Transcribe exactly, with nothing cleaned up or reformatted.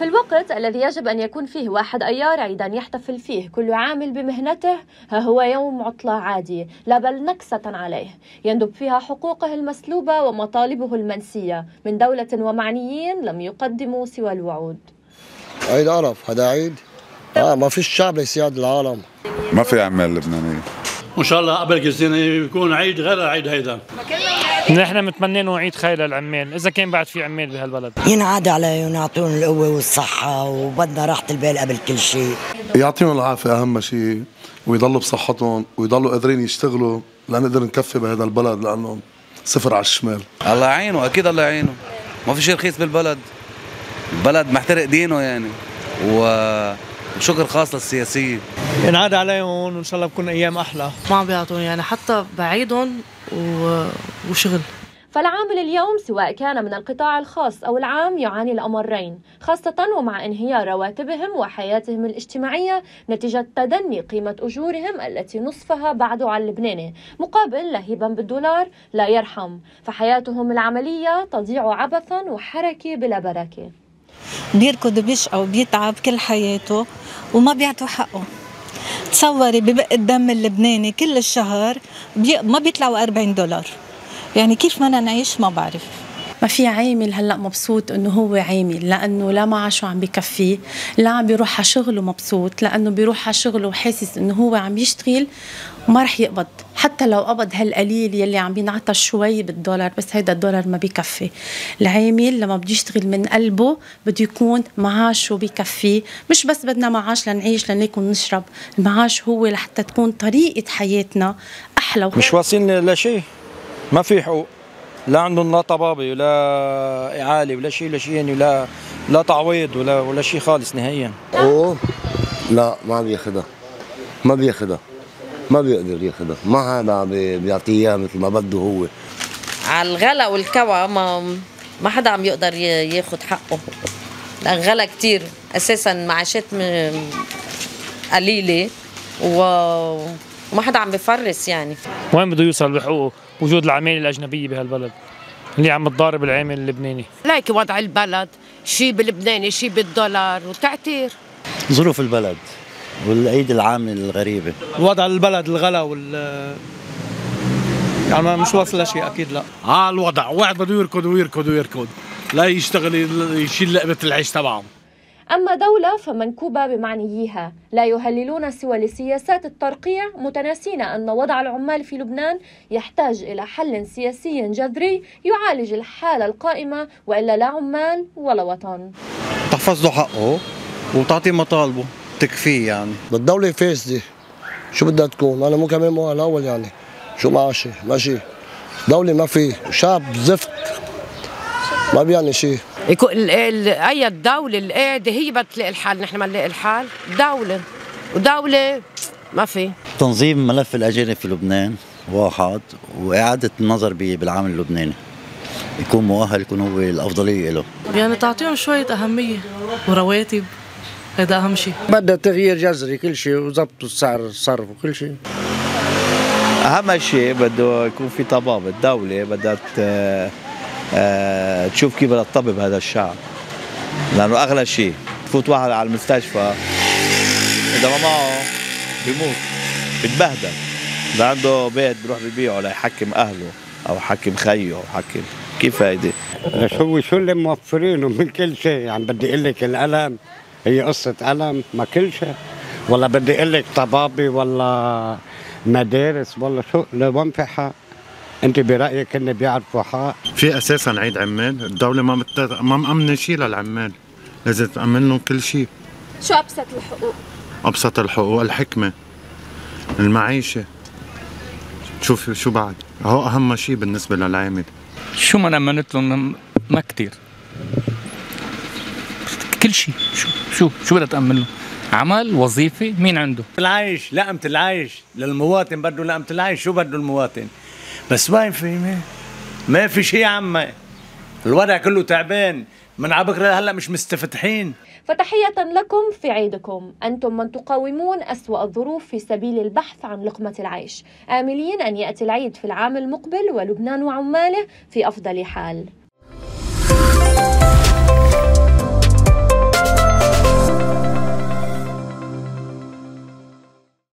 في الوقت الذي يجب أن يكون فيه واحد أيار عيدا يحتفل فيه كل عامل بمهنته، ها هو يوم عطلة عادي لا بل نكسة عليه يندب فيها حقوقه المسلوبة ومطالبه المنسية من دولة ومعنيين لم يقدموا سوى الوعود. عيد عرب هذا عيد آه ما فيش شعب لسياد العالم، ما في أعمال لبنانية. وإن شاء الله قبل كل يكون عيد غير عيد هيدا. نحن متمنينه عيد خير للعمال، إذا كان بعد في عمال بهالبلد. ينعاد عليهم، يعطيهم القوة والصحة، وبدنا راحة البال قبل كل شيء. يعطيهم العافية أهم شيء، ويضلوا بصحتهم، ويضلوا قادرين يشتغلوا لنقدر نكفي بهذا البلد لأنه صفر على الشمال. الله يعينه، أكيد الله يعينه. ما في شيء رخيص بالبلد. البلد محترق دينه يعني. و شكر خاص للسياسيين. ينعاد عليهم وان شاء الله بكون ايام احلى. ما عم بيعطوني يعني حتى بعيدهم و... وشغل. فالعامل اليوم سواء كان من القطاع الخاص او العام يعاني الامرين، خاصه ومع انهيار رواتبهم وحياتهم الاجتماعيه نتيجه تدني قيمه اجورهم التي نصفها بعد عن اللبناني، مقابل لهيبا بالدولار لا يرحم، فحياتهم العمليه تضيع عبثا وحركه بلا بركه. بيركض وبيشقى وبيتعب كل حياته وما بيعطوا حقه. تصوري ببق الدم اللبناني كل الشهر بي... ما بيطلعوا أربعين دولار، يعني كيف بدنا نعيش ما بعرف. ما في عامل هلا مبسوط انه هو عامل لانه لا معاشه عم بكفيه، لا عم بيروح على شغله مبسوط لانه بيروح على شغله وحاسس انه هو عم يشتغل وما رح يقبض، حتى لو قبض هالقليل يلي عم بينعطى شوي بالدولار، بس هيدا الدولار ما بكفي. العامل لما بده يشتغل من قلبه بده يكون معاشه بكفيه، مش بس بدنا معاش لنعيش لناكل ونشرب، المعاش هو لحتى تكون طريقة حياتنا احلى وحلو. مش واصلين لشيء، ما في حقوق، لا عندهم لا طبابه ولا اعاله ولا شيء ولا شيء يعني، ولا لا تعويض ولا ولا شيء خالص نهائيا. اوه لا ما بياخذها، ما بياخذها، ما بيقدر ياخذها، ما حدا بيعطيه اياها مثل ما بده هو. على الغلا والكوى ما ما حدا عم يقدر ياخذ حقه، لان غلا كثير، اساسا معاشات قليله و وما حدا عم بفرس يعني. وين بده يوصل بحقوقه وجود العمالة الأجنبية بهالبلد اللي عم تضارب العامل اللبناني؟ ليك وضع البلد، شيء باللبناني شيء بالدولار وتعتير. ظروف البلد والأيدي العاملة الغريبة. وضع البلد الغلا وال يعني مش واصل لشيء أكيد لا. ها الوضع، واحد بده يركض ويركض ويركض، لا يشتغل يشيل لقمة العيش تبعهم. أما دولة فمنكوبة بمعنييها، لا يهللون سوى لسياسات الترقيع متناسين أن وضع العمال في لبنان يحتاج إلى حل سياسي جذري يعالج الحالة القائمة، وإلا لا عمال ولا وطن. تحفظ له حقه وتعطي مطالبه تكفيه يعني. الدولة فاسدة، شو بدها تكون؟ أنا مو كمان مو الأول يعني، شو معاشي؟ ماشي، دولة ما في، شعب زفت ما بيعني شيء. أي الدولة القاعدة هي بدها تلاقي الحال، نحن ما نلاقي الحال، دولة ودولة ما في. تنظيم ملف الأجانب في لبنان واحد، وإعادة النظر بالعامل اللبناني يكون مؤهل، يكون هو الأفضلية له. يعني تعطيهم شوية أهمية ورواتب، هذا أهم شيء. بدها تغيير جذري كل شيء، وضبطوا السعر الصرف وكل شيء. أهم شيء بده يكون في طبابة، الدولة بدها أه تشوف كيف بدها تطبب هذا الشعب، لانه اغلى شيء تفوت واحد على المستشفى اذا ما معه بيموت، بتبهدل، اذا عنده بيت بروح ببيعه ليحكم اهله او حكم خيه او حكم كيف هيدي. هو شو اللي موفرينه من كل شيء؟ يعني بدي اقول لك الالم هي قصه الم، ما كل شيء، ولا بدي اقول لك طبابه ولا مدارس ولا شو لوين في حق؟ انت برايك انه بيعرفوا حق؟ في اساسا عيد عمال، الدوله ما مت... ما مامنه شيء للعمال، لازم تامن لهم كل شيء. شو ابسط الحقوق؟ ابسط الحقوق الحكمه، المعيشه، شوف شو بعد، هو اهم شيء بالنسبه للعامل. شو ما امنت لهم ما كثير، كل شيء، شو شو شو بدها تامن لهم؟ عمل، وظيفه، مين عنده؟ العيش، لقمه العيش، للمواطن بده لقمه العيش، شو بده المواطن؟ بس ما في ما في شيء عمي، الوضع كله تعبان من على بكره هلا، مش مستفتحين. فتحية لكم في عيدكم، أنتم من تقاومون أسوأ الظروف في سبيل البحث عن لقمة العيش، آملين أن يأتي العيد في العام المقبل ولبنان وعماله في أفضل حال.